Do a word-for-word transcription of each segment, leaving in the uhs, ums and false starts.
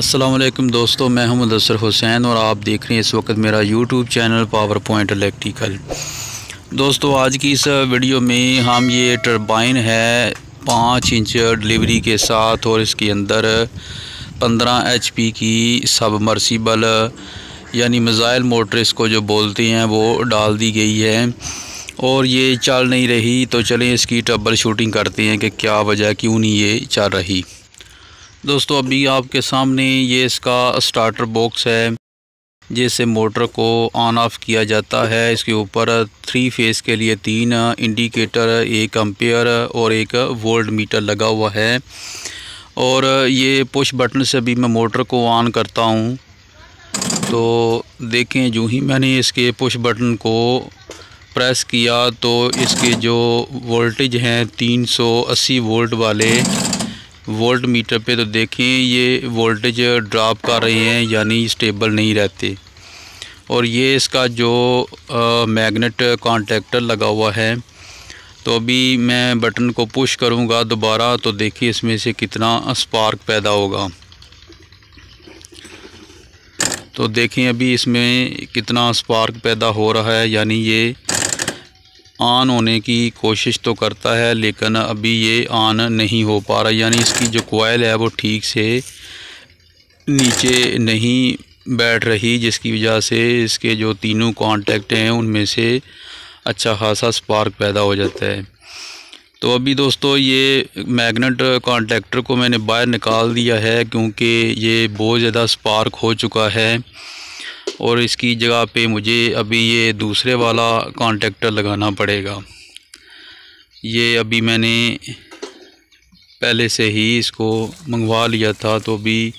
अस्सलाम वालेकुम दोस्तों, मैं हूं मुदस्सर हुसैन और आप देख रहे हैं इस वक्त मेरा YouTube channel power point electrical. दोस्तों आज की इस वीडियो में हम ये टरबाइन है पाँच इंच डिलीवरी के साथ और इसके अंदर पंद्रह एच पी की सबमर्सिबल यानी मिसाइल मोटर इसको जो बोलते हैं वो डाल दी गई है और ये चल नहीं रही। तो चलें इसकी ट्रबल शूटिंग करते हैं कि क्या वजह क्यों नहीं ये चल रही। दोस्तों अभी आपके सामने ये इसका स्टार्टर बॉक्स है जिससे मोटर को ऑन ऑफ किया जाता है। इसके ऊपर थ्री फेस के लिए तीन इंडिकेटर, एक एम्पियर और एक वोल्ट मीटर लगा हुआ है और ये पुश बटन से भी मैं मोटर को ऑन करता हूँ। तो देखें जो ही मैंने इसके पुश बटन को प्रेस किया तो इसके जो वोल्टेज हैं तीन सौ अस्सी वोल्ट वाले वोल्ट मीटर पे, तो देखें ये वोल्टेज ड्रॉप कर रहे हैं यानी स्टेबल नहीं रहते। और ये इसका जो मैग्नेट कॉन्टैक्टर लगा हुआ है, तो अभी मैं बटन को पुश करूंगा दोबारा तो देखिए इसमें से कितना स्पार्क पैदा होगा। तो देखें अभी इसमें कितना स्पार्क पैदा हो रहा है, यानी ये ऑन होने की कोशिश तो करता है लेकिन अभी ये ऑन नहीं हो पा रहा, यानी इसकी जो कॉइल है वो ठीक से नीचे नहीं बैठ रही, जिसकी वजह से इसके जो तीनों कॉन्टैक्ट हैं उनमें से अच्छा खासा स्पार्क पैदा हो जाता है। तो अभी दोस्तों ये मैग्नेट कॉन्टैक्टर को मैंने बाहर निकाल दिया है क्योंकि ये बहुत ज़्यादा स्पार्क हो चुका है और इसकी जगह पे मुझे अभी ये दूसरे वाला कॉन्टैक्टर लगाना पड़ेगा। ये अभी मैंने पहले से ही इसको मंगवा लिया था, तो अभी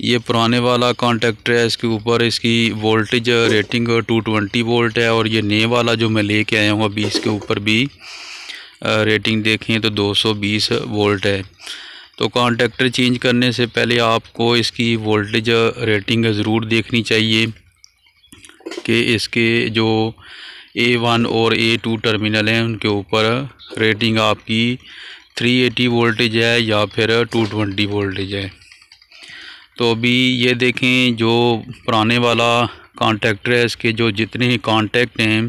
ये पुराने वाला कॉन्टैक्टर है, इसके ऊपर इसकी वोल्टेज रेटिंग दो सौ बीस वोल्ट है और ये नए वाला जो मैं लेके आया हूँ अभी इसके ऊपर भी रेटिंग देखें तो दो सौ बीस वोल्ट है। तो कॉन्टैक्टर चेंज करने से पहले आपको इसकी वोल्टेज रेटिंग ज़रूर देखनी चाहिए कि इसके जो ए वन और ए टू टर्मिनल हैं उनके ऊपर रेटिंग आपकी तीन सौ अस्सी वोल्टेज है या फिर दो सौ बीस वोल्टेज है। तो अभी ये देखें जो पुराने वाला कॉन्टैक्टर है इसके जो जितने कॉन्टैक्ट हैं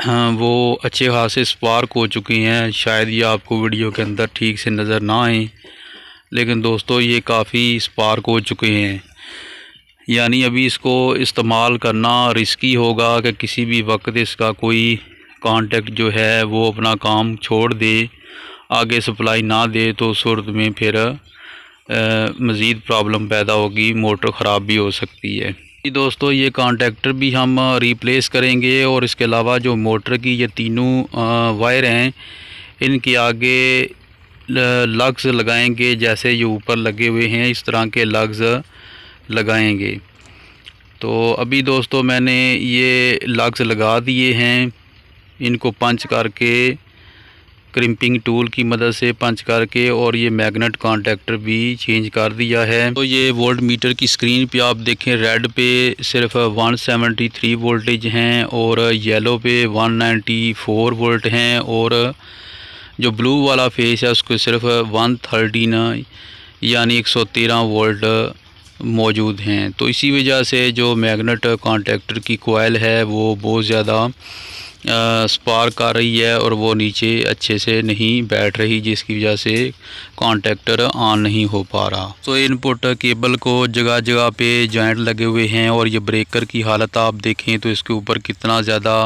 हाँ वो अच्छे खासे स्पार्क हो चुके हैं। शायद ये आपको वीडियो के अंदर ठीक से नज़र ना आए लेकिन दोस्तों ये काफ़ी स्पार्क हो चुके हैं, यानी अभी इसको इस्तेमाल करना रिस्की होगा कि किसी भी वक्त इसका कोई कांटेक्ट जो है वो अपना काम छोड़ दे, आगे सप्लाई ना दे, तो सूरत में फिर आ, मज़ीद प्रॉब्लम पैदा होगी, मोटर ख़राब भी हो सकती है। दोस्तों ये कॉन्टैक्टर भी हम रिप्लेस करेंगे और इसके अलावा जो मोटर की ये तीनों वायर हैं इनके आगे लग्स लगाएंगे, जैसे ये ऊपर लगे हुए हैं इस तरह के लग्स लगाएंगे। तो अभी दोस्तों मैंने ये लग्स लगा दिए हैं, इनको पंच करके क्रिम्पिंग टूल की मदद से पंच करके और ये मैग्नेट कॉन्टैक्टर भी चेंज कर दिया है। तो ये वोल्ट मीटर की स्क्रीन पे आप देखें रेड पे सिर्फ एक सौ तिहत्तर वोल्टेज हैं और येलो पे एक सौ चौरानवे वोल्ट हैं और जो ब्लू वाला फेस है उसको सिर्फ एक सौ तेरह यानी एक सौ तेरह वोल्ट मौजूद हैं। तो इसी वजह से जो मैग्नेट कॉन्टैक्टर की कॉइल है वो बहुत ज़्यादा स्पार्क आ रही है और वो नीचे अच्छे से नहीं बैठ रही, जिसकी वजह से कॉन्टैक्टर ऑन नहीं हो पा रहा। तो इनपुट केबल को जगह जगह पे जॉइंट लगे हुए हैं और ये ब्रेकर की हालत आप देखें तो इसके ऊपर कितना ज़्यादा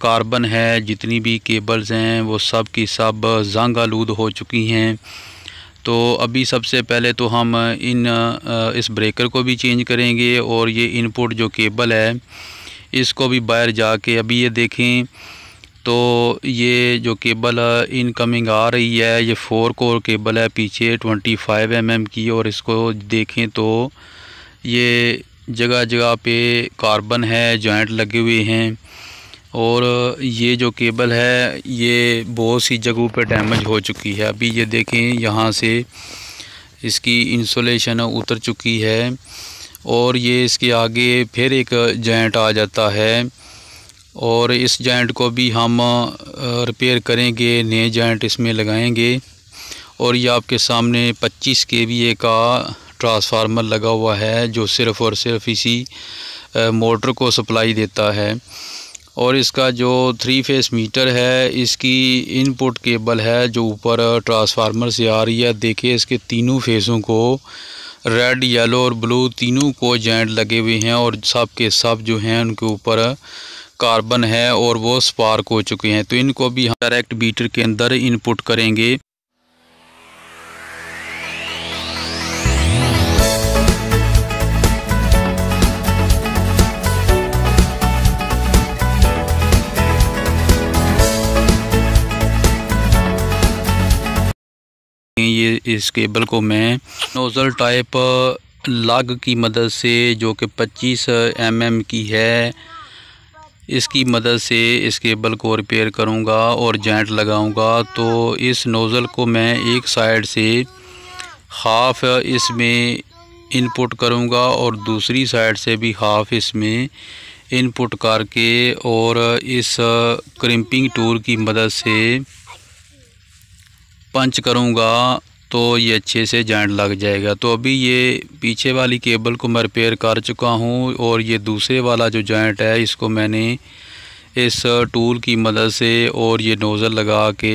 कार्बन है, जितनी भी केबल्स हैं वो सब की सब जंग आलूद हो चुकी हैं। तो अभी सबसे पहले तो हम इन इस ब्रेकर को भी चेंज करेंगे और ये इनपुट जो केबल है इसको भी बाहर जाके अभी ये देखें तो ये जो केबल इनकमिंग आ रही है ये फोर कोर केबल है, पीछे पच्चीस एम एम की, और इसको देखें तो ये जगह जगह पे कार्बन है, जॉइंट लगे हुए हैं और ये जो केबल है ये बहुत सी जगहों पे डैमेज हो चुकी है। अभी ये देखें यहाँ से इसकी इंसुलेशन उतर चुकी है और ये इसके आगे फिर एक जॉइंट आ जाता है और इस जॉइंट को भी हम रिपेयर करेंगे, नए जॉइंट इसमें लगाएंगे। और ये आपके सामने पच्चीस केवीए का ट्रांसफार्मर लगा हुआ है जो सिर्फ़ और सिर्फ इसी मोटर को सप्लाई देता है। और इसका जो थ्री फेस मीटर है, इसकी इनपुट केबल है जो ऊपर ट्रांसफार्मर से आ रही है। देखिए इसके तीनों फेसों को, रेड, येलो और ब्लू, तीनों को जॉइंट लगे हुए हैं और सब के सब जो हैं उनके ऊपर कार्बन है और वो स्पार्क हो चुके हैं। तो इनको भी हम डायरेक्ट बीटर के अंदर इनपुट करेंगे। ये इस केबल को मैं नोजल टाइप लाग की मदद से, जो कि पच्चीस एम एम की है, इसकी मदद से इस केबल को रिपेयर करूंगा और जॉइंट लगाऊंगा। तो इस नोज़ल को मैं एक साइड से हाफ इसमें इनपुट करूंगा और दूसरी साइड से भी हाफ इसमें इनपुट करके और इस क्रिम्पिंग टूल की मदद से पंच करूंगा तो ये अच्छे से जॉइंट लग जाएगा। तो अभी ये पीछे वाली केबल को मैं रिपेयर कर चुका हूं और ये दूसरे वाला जो जॉइंट है इसको मैंने इस टूल की मदद से और ये नोज़ल लगा के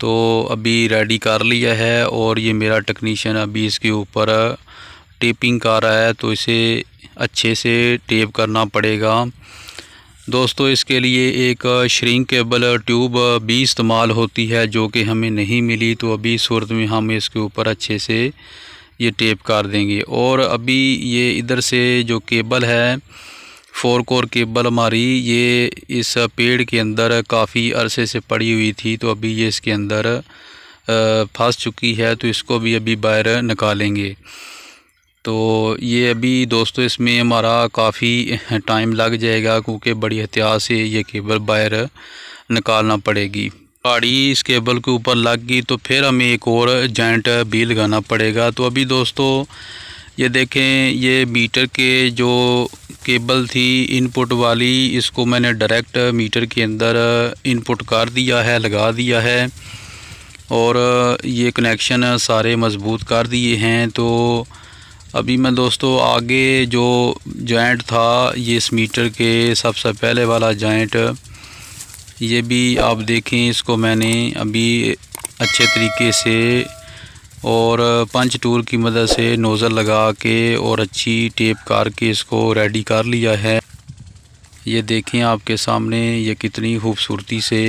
तो अभी रेडी कर लिया है। और ये मेरा टेक्नीशियन अभी इसके ऊपर टेपिंग कर रहा है, तो इसे अच्छे से टेप करना पड़ेगा। दोस्तों, इसके लिए एक श्रिंकेबल ट्यूब भी इस्तेमाल होती है जो कि हमें नहीं मिली, तो अभी सूरत में हम इसके ऊपर अच्छे से ये टेप कर देंगे। और अभी ये इधर से जो केबल है, फोर कोर केबल हमारी, ये इस पेड़ के अंदर काफ़ी अरसे से पड़ी हुई थी, तो अभी ये इसके अंदर फंस चुकी है, तो इसको भी अभी बाहर निकालेंगे। तो ये अभी दोस्तों इसमें हमारा काफ़ी टाइम लग जाएगा क्योंकि बड़ी एहतियात से ये केबल बाहर निकालना पड़ेगी। गाड़ी इस केबल के ऊपर लग गई तो फिर हमें एक और जॉइंट भी लगाना पड़ेगा। तो अभी दोस्तों ये देखें, ये मीटर के जो केबल थी इनपुट वाली, इसको मैंने डायरेक्ट मीटर के अंदर इनपुट कर दिया है, लगा दिया है और ये कनेक्शन सारे मजबूत कर दिए हैं। तो अभी मैं दोस्तों आगे जो जॉइंट था, ये इस मीटर के सबसे पहले वाला जॉइंट, ये भी आप देखें, इसको मैंने अभी अच्छे तरीके से और पंच टूल की मदद से नोज़ल लगा के और अच्छी टेप करके इसको रेडी कर लिया है। ये देखें आपके सामने ये कितनी खूबसूरती से,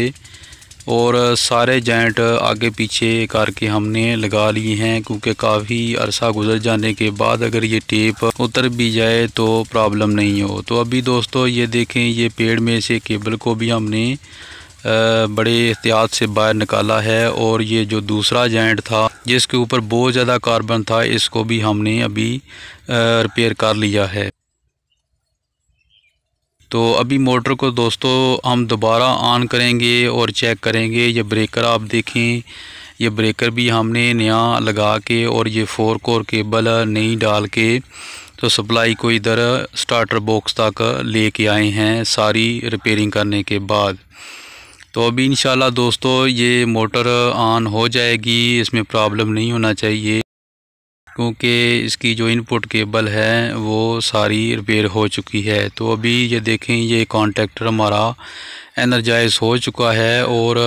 और सारे जॉइंट आगे पीछे करके हमने लगा लिए हैं क्योंकि काफ़ी अरसा गुजर जाने के बाद अगर ये टेप उतर भी जाए तो प्रॉब्लम नहीं हो। तो अभी दोस्तों ये देखें, ये पेड़ में से केबल को भी हमने बड़े एहतियात से बाहर निकाला है और ये जो दूसरा जॉइंट था जिसके ऊपर बहुत ज़्यादा कार्बन था, इसको भी हमने अभी रिपेयर कर लिया है। तो अभी मोटर को दोस्तों हम दोबारा ऑन करेंगे और चेक करेंगे। ये ब्रेकर आप देखें, ये ब्रेकर भी हमने नया लगा के और ये फोर कोर केबल नहीं डाल के तो सप्लाई को इधर स्टार्टर बॉक्स तक लेके आए हैं सारी रिपेयरिंग करने के बाद। तो अभी इंशाल्लाह दोस्तों ये मोटर ऑन हो जाएगी, इसमें प्रॉब्लम नहीं होना चाहिए क्योंकि इसकी जो इनपुट केबल है वो सारी रिपेयर हो चुकी है। तो अभी ये देखें, ये कॉन्टैक्टर हमारा एनर्जाइज हो चुका है और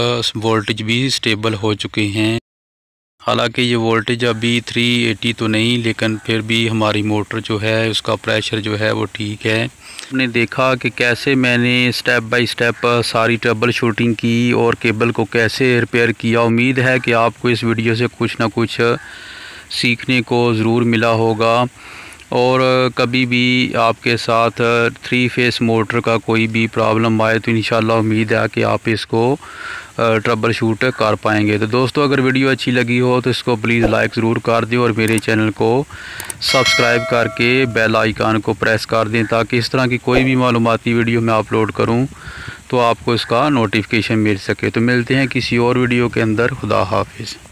वोल्टेज भी स्टेबल हो चुके हैं। हालांकि ये वोल्टेज अभी तीन सौ अस्सी तो नहीं, लेकिन फिर भी हमारी मोटर जो है उसका प्रेशर जो है वो ठीक है। आपने देखा कि कैसे मैंने स्टेप बाय स्टेप सारी ट्रबल शूटिंग की और केबल को कैसे रिपेयर किया। उम्मीद है कि आपको इस वीडियो से कुछ ना कुछ सीखने को ज़रूर मिला होगा। और कभी भी आपके साथ थ्री फेस मोटर का कोई भी प्रॉब्लम आए तो इंशाल्लाह उम्मीद है कि आप इसको ट्रबल शूट कर पाएंगे। तो दोस्तों अगर वीडियो अच्छी लगी हो तो इसको प्लीज़ लाइक ज़रूर कर दें और मेरे चैनल को सब्सक्राइब करके बेल आइकन को प्रेस कर दें ताकि इस तरह की कोई भी मालूमाती वीडियो मैं अपलोड करूँ तो आपको इसका नोटिफिकेशन मिल सके। तो मिलते हैं किसी और वीडियो के अंदर। खुदा हाफिज़।